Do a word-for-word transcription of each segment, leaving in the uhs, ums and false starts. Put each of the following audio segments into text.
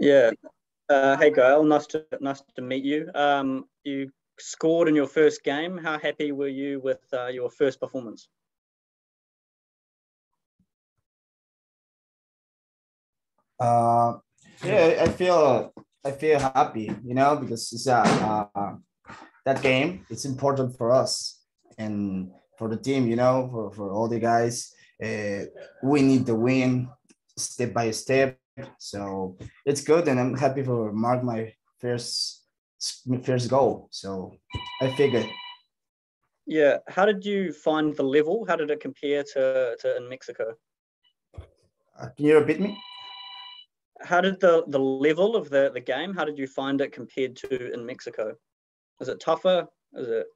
Yeah. Uh, hey, Gael. Nice to nice to meet you. Um, you scored in your first game. How happy were you with uh, your first performance? Uh, yeah, I feel I feel happy, you know, because it's, uh, uh, that game, it's important for us and for the team, you know, for, for all the guys. Uh, we need the win step by step. So it's good, and I'm happy for mark my first first goal. So I figured. Yeah, how did you find the level? How did it compare to to in Mexico? Uh, can you repeat me? How did the the level of the the game? How did you find it compared to in Mexico? Is it tougher? Is it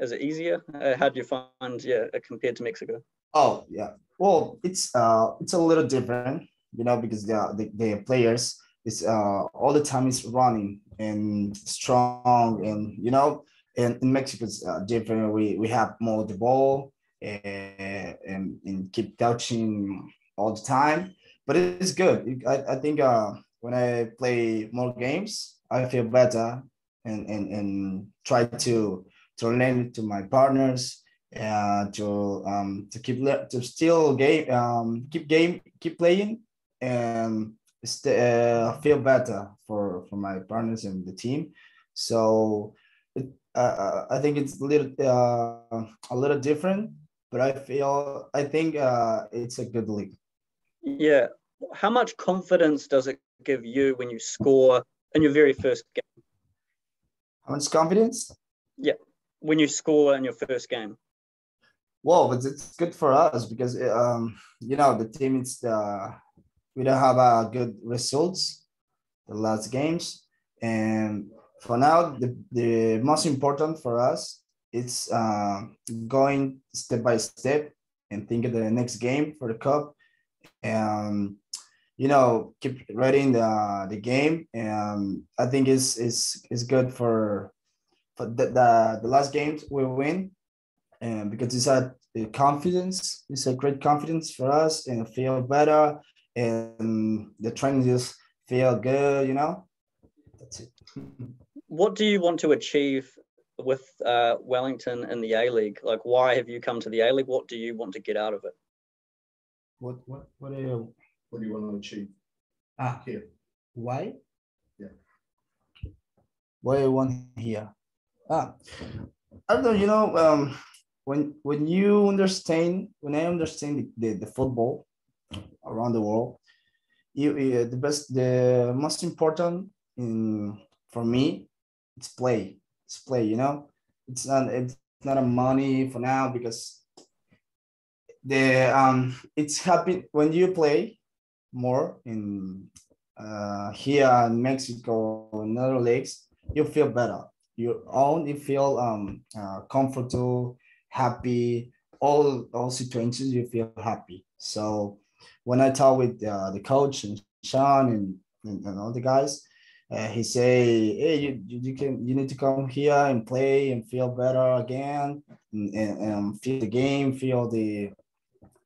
is it easier? Uh, how did you find yeah it compared to Mexico? Oh yeah, well it's uh it's a little different. You know, because the the, the players is uh, all the time is running and strong, and you know, and in Mexico it's uh, different. We we have more the ball and, and and keep touching all the time, but it's good. I I think uh, when I play more games, I feel better and and and try to to learn to my partners. Uh, to um to keep to still game um keep game keep playing. And uh, feel better for, for my partners and the team. So it, uh, I think it's a little uh, a little different, but I feel I think uh, it's a good league. Yeah. How much confidence does it give you when you score in your very first game? How much confidence? Yeah, when you score in your first game. Well, but it's good for us because um, you know the team is the. We don't have uh, good results the last games, and for now the, the most important for us is uh, going step by step and think of the next game for the cup, and you know keep reading the the game. And I think it's it's, it's good for for the, the the last games we win, and because it's a confidence, it's a great confidence for us and feel better. And the training just feel good, you know. That's it. What do you want to achieve with uh, Wellington and the A-League? Like, why have you come to the A-League? What do you want to get out of it? What what what do you, what do you want to achieve? Ah, here. Why? Yeah. What do you want here? Ah, I don't know. You know, um, when when you understand, when I understand the the, the football around the world, you, you the best the most important in for me it's play it's play you know it's not it's not a money for now, because the um it's happy when you play more in uh here in Mexico and other leagues, you feel better, you only feel um uh, comfortable, happy, all all situations you feel happy. So when I talk with uh, the coach and Sean and, and, and all the guys, uh, he say, "Hey, you, you can you need to come here and play and feel better again, and, and, and feel the game, feel the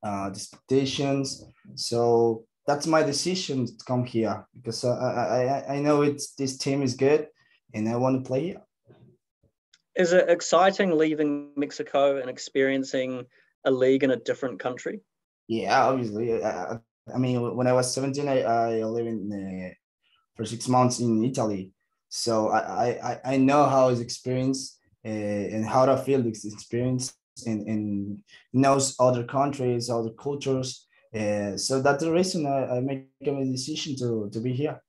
uh, expectations." So that's my decision to come here, because I I, I know it's this team is good, and I want to play here. Is it exciting leaving Mexico and experiencing a league in a different country? Yeah, obviously. I, I mean, when I was seventeen, I, I lived in, uh, for six months in Italy. So I, I, I know how it's experienced uh, and how to feel this experience, and, and knows other countries, other cultures. Uh, so that's the reason I, I made a decision to, to be here.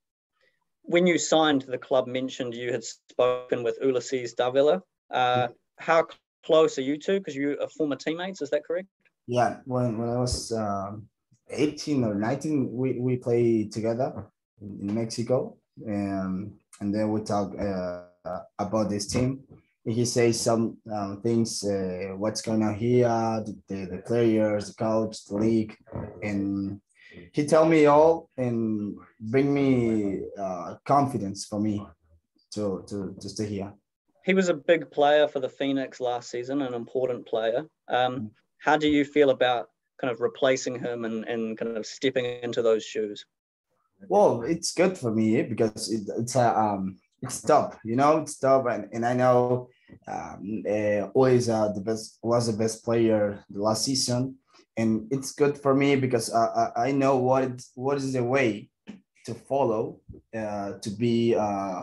When you signed, the club mentioned you had spoken with Ulises Davila. Uh, how close are you two? Because you are former teammates, is that correct? Yeah, when, when I was um, eighteen or nineteen, we, we played together in, in Mexico. Um, and then we talk uh, about this team. He says some um, things, uh, what's going on here, the, the, the players, the coach, the league. And he tell me all and bring me uh, confidence for me to, to, to stay here. He was a big player for the Phoenix last season, an important player. Um, How do you feel about kind of replacing him and, and kind of stepping into those shoes? Well, it's good for me because it, it's a um, it's tough, you know, it's tough, and, and I know um, uh, always uh, the best was the best player the last season, and it's good for me because I I, I know what it, what is the way to follow uh, to be uh,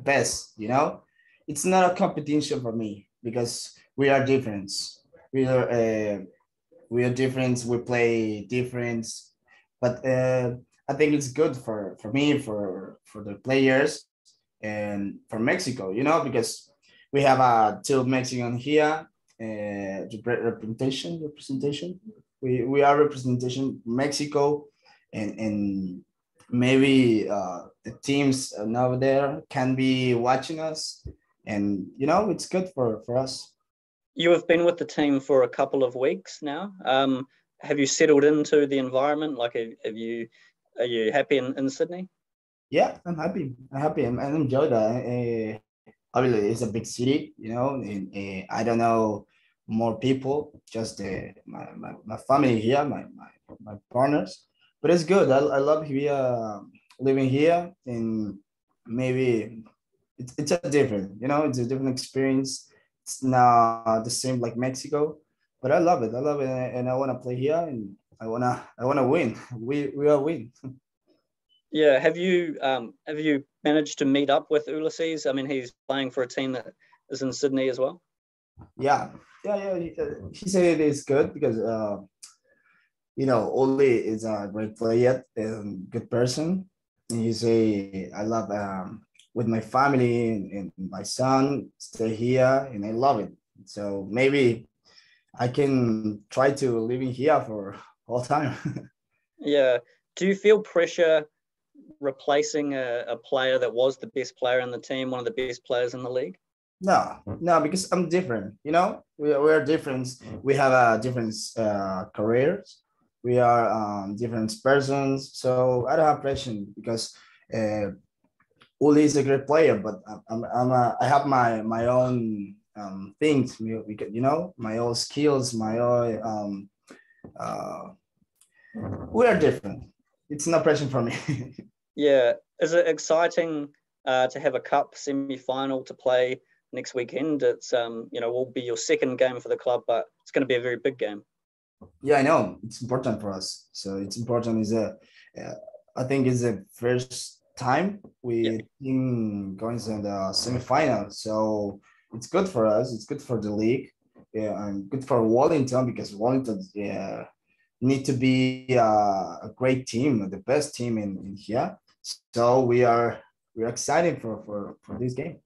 best, you know. It's not a competition for me because we are different. We are uh, we are different. We play different, but. Uh, I think it's good for, for me, for, for the players and for Mexico, you know, because we have uh, two Mexican here, uh, representation, representation. We we are representation Mexico, and, and maybe uh, the teams now there can be watching us, and, you know, it's good for, for us. You have been with the team for a couple of weeks now. Um, have you settled into the environment? Like, have you... Are you happy in, in Sydney? Yeah, I'm happy. I'm happy. I enjoy that. Uh, obviously, it's a big city, you know, and uh, I don't know more people, just uh, my, my, my family here, my, my, my partners. But it's good. I, I love here, uh, living here, and maybe it's, it's a different, you know, it's a different experience. It's not the same like Mexico, but I love it. I love it, and I, and I want to play here, and I wanna, I wanna win. We, we are win. Yeah. Have you, um, have you managed to meet up with Ulises? I mean, he's playing for a team that is in Sydney as well. Yeah, yeah, yeah. He said it's good because, uh, you know, Oli is a great player and good person. And he say, I love um, with my family and, and my son stay here, and I love it. So maybe I can try to live in here for. All time. Yeah. Do you feel pressure replacing a, a player that was the best player in the team, one of the best players in the league? No, no, because I'm different. You know, we are, we are different. We have a different uh, careers. We are um, different persons. So I don't have pressure because uh, Uli is a great player, but I'm, I'm a, I have my my own um, things. You know, my own skills, my own. Um, uh we are different. It's no pressure for me. Yeah. Is it exciting uh to have a cup semi-final to play next weekend? It's um you know will be your second game for the club, but it's going to be a very big game. Yeah, I know it's important for us, so it's important. Is a uh, I think it's the first time we yeah. team going to the semi-final, so it's good for us, it's good for the league. Yeah, and good for Wellington because Wellington yeah, need to be uh, a great team, the best team in, in here. So we are we're excited for, for, for this game.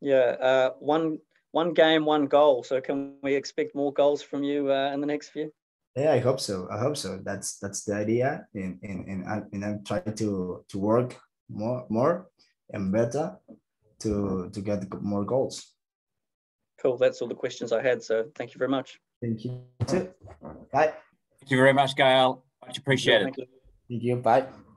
Yeah, uh, one one game, one goal. So can we expect more goals from you uh, in the next few? Yeah, I hope so. I hope so. That's that's the idea, and and and, I, and I'm trying to to work more more and better to to get more goals. Cool. That's all the questions I had. So thank you very much. Thank you. That's it. Bye. Thank you very much, Gael. Much appreciated. Thank you. Thank you. Bye.